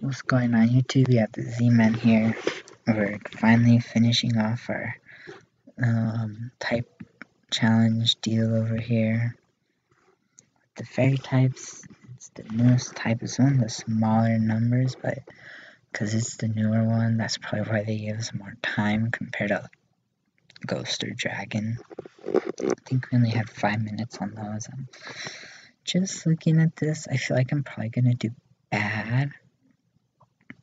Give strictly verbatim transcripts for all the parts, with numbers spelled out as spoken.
What's going on YouTube? We have the Z-Man here. We're finally finishing off our um, type challenge deal over here. The fairy types, it's the newest type. It's one of the smaller numbers, but because it's the newer one, that's probably why they give us more time compared to Ghost or Dragon. I think we only had five minutes on those. I'm just looking at this, I feel like I'm probably going to do bad,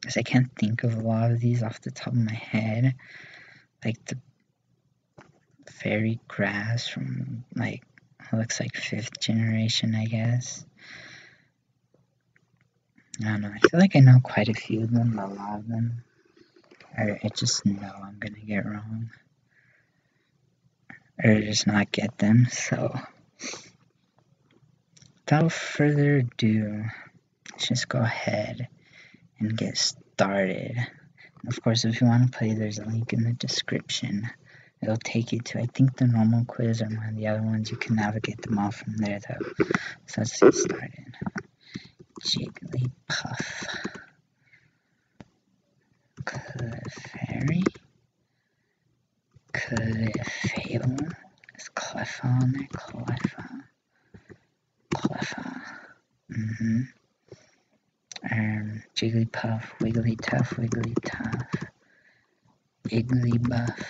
because I can't think of a lot of these off the top of my head, like the fairy grass from, like, it looks like fifth generation, I guess. I don't know, I feel like I know quite a few of them, a lot of them, or I just know I'm gonna get wrong, or just not get them, so, without further ado, let's just go ahead and get started. Of course, if you want to play, there's a link in the description. It'll take you to, I think, the normal quiz or one of the other ones. You can navigate them all from there, though. So let's get started. Jigglypuff, Clefairy, Clefable. Is Cleffa on there? Cleffa, Cleffa. Mm-hmm. Um, Jigglypuff, Wigglytuff, Wigglytuff, Igglybuff,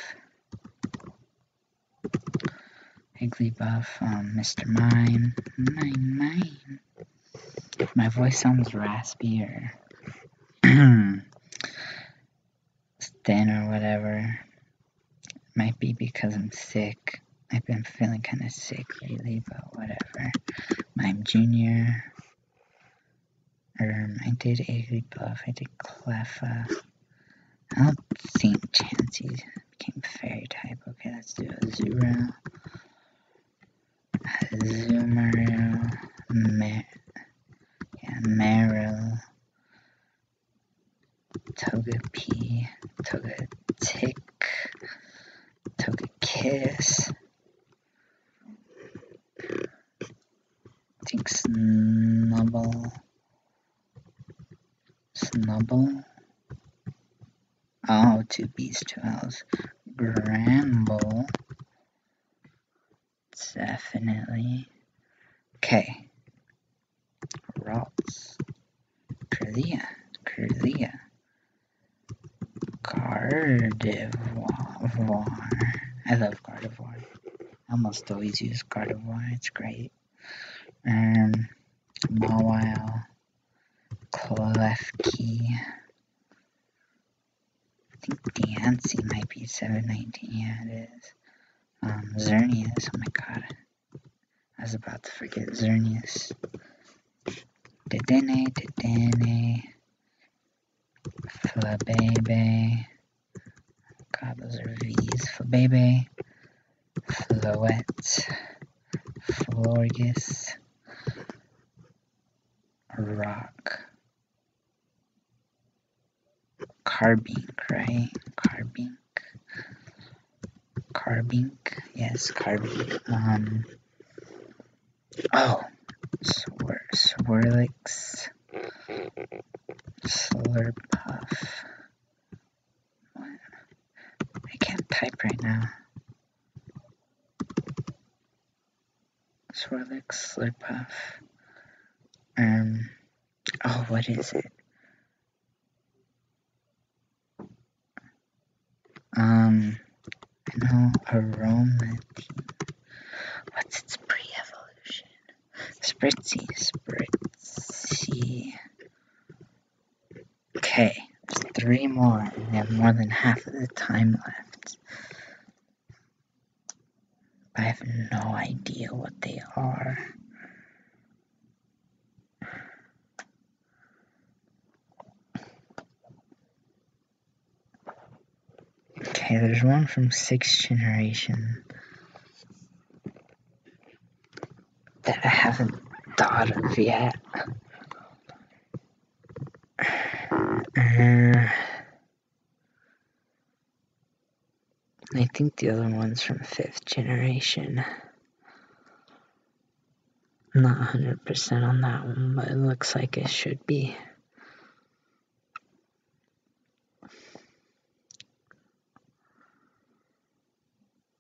Igglybuff, um, Mister Mime, Mime, Mime. If my voice sounds raspy or thin or whatever, it might be because I'm sick. I've been feeling kind of sick lately, but whatever. Mime Junior Um, I did Igglybuff, I did Cleffa. I don't think Chansey became fairy type. Okay, let's do Azura, Azumarill, Mer yeah, Meryl, Togepi, Togetic, Togekiss. I think Snubbull. Snubbull. Oh, two B's, two L's. Granbull. Definitely. Okay. Ralts. Kirlia. Kirlia. Gardevoir. I love Gardevoir. I almost always use Gardevoir. It's great. Um, Mawile. Clefki. I think Diancie might be seven nineteen, yeah it is. Um, Xerneas, oh my god. I was about to forget Xerneas. Dedenne, Dedenne. Flabébé. God, those are V's. Flabébé. Floette. Florges. Rock. Carbink, right? Carbink. Carbink. Yes, Carbink. Um. Oh. Swir Swirlix. Slurpuff. What? I can't type right now. Swirlix, Slurpuff. Um. Oh, what is it? Um, I know Aroma Team. What's its pre-evolution? Spritzee, Spritzee. Okay, there's three more, and we have more than half of the time left. I have no idea what they are. Okay, there's one from sixth generation that I haven't thought of yet. Uh, I think the other one's from fifth generation. I'm not one hundred percent on that one, but it looks like it should be.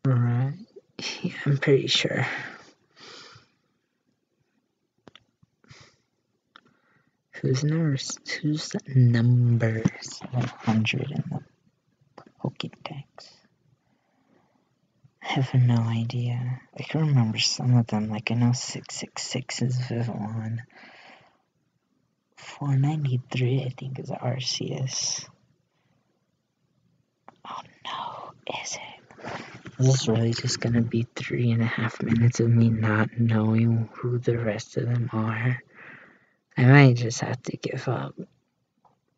Alright, yeah, I'm pretty sure. Who's numbers? Who's number seven hundred in the Pokédex? I have no idea. I can remember some of them, like I know six six six is Vivillon. four ninety-three I think is Arceus. Oh no, is it? Is this really just gonna be three and a half minutes of me not knowing who the rest of them are? I might just have to give up.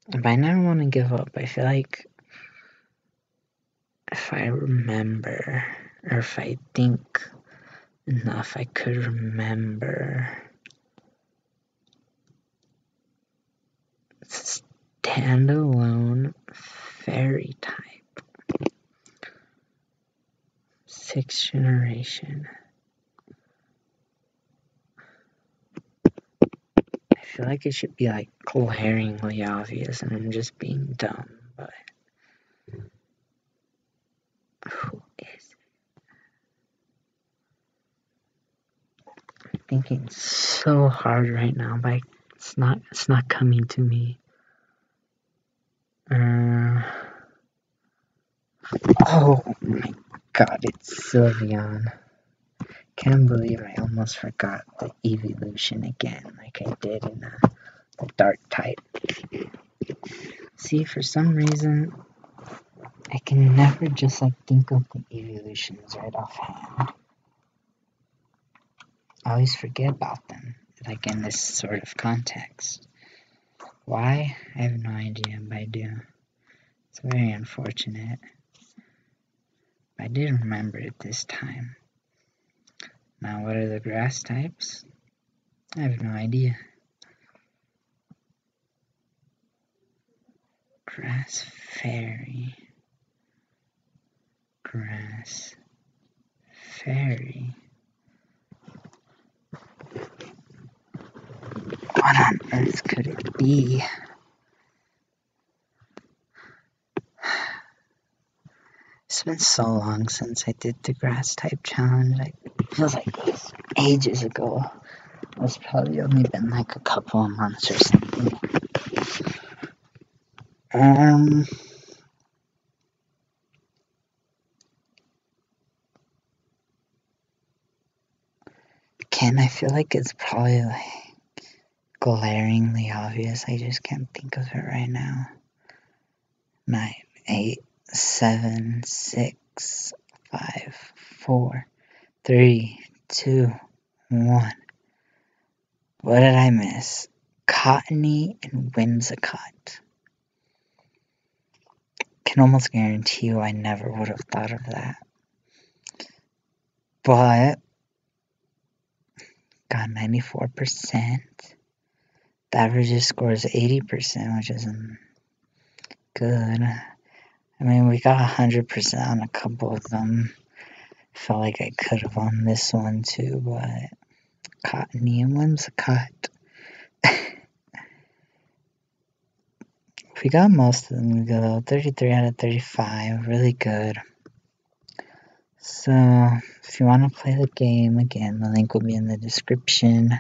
But I never want to give up. I feel like if I remember, or if I think enough, I could remember. Standalone fairy type. Sixth generation. I feel like it should be like glaringly obvious and I'm just being dumb, but who is it? I'm thinking so hard right now, but it's not it's not coming to me. Uh, oh my god, it's Sylveon. Can't believe I almost forgot the evolution again, like I did in the, the dark type. See, for some reason, I can never just like think of the evolutions right offhand. I always forget about them, like in this sort of context. Why? I have no idea, but I do. It's very unfortunate. But I did remember it this time. Now, what are the grass types? I have no idea. Grass fairy. Grass fairy. What on earth could it be? It's been so long since I did the grass type challenge. I feel like it was ages ago. It's probably only been like a couple of months or something. Um, Ken, I feel like it's probably like glaringly obvious. I just can't think of it right now. Nine, eight. Seven, six, five, four, three, two, one. What did I miss? Cottony and Whimsicott. Can almost guarantee you I never would have thought of that. But got ninety-four percent. The average score is eighty percent, which isn't good. I mean, we got one hundred percent on a couple of them. I felt like I could have on this one too, but Cottony and Whimsicott. We got most of them good though. thirty-three out of thirty-five, really good. So, if you want to play the game again, the link will be in the description.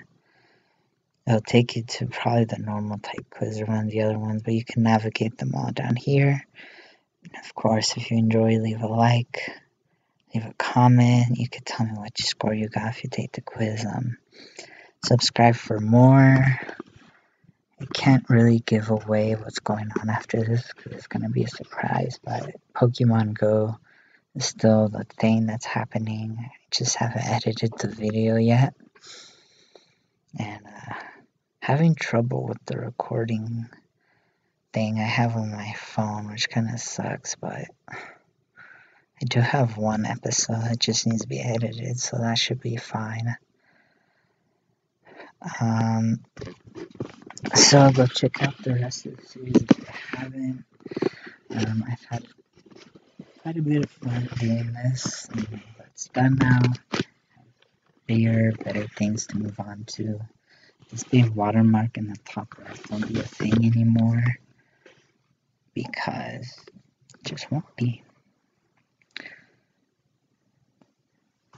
It'll take you to probably the normal type quiz or one of the other ones, but you can navigate them all down here. And of course, if you enjoy, leave a like, leave a comment. You could tell me what score you got if you take the quiz. Um, subscribe for more. I can't really give away what's going on after this because it's going to be a surprise. But Pokemon Go is still the thing that's happening. I just haven't edited the video yet. And uh, having trouble with the recording thing I have on my phone, which kind of sucks, but I do have one episode that just needs to be edited, so that should be fine. Um, so go check out the rest of the series if you haven't. Um, I've had quite a bit of fun doing this. It's done now. Bigger, better things to move on to. This big watermark in the top left won't be a thing anymore. Because it just won't be.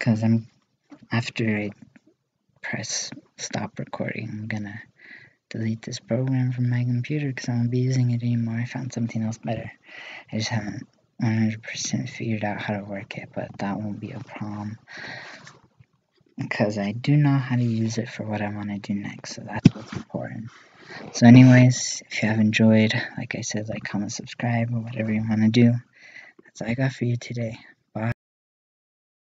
because I'm after I press stop recording, I'm gonna delete this program from my computer because I won't be using it anymore. I found something else better. I just haven't one hundred percent figured out how to work it, but that won't be a problem because I do know how to use it for what I want to do next, so that's what's important. So anyways, if you have enjoyed, like I said, like, comment, subscribe, or whatever you want to do. That's all I got for you today.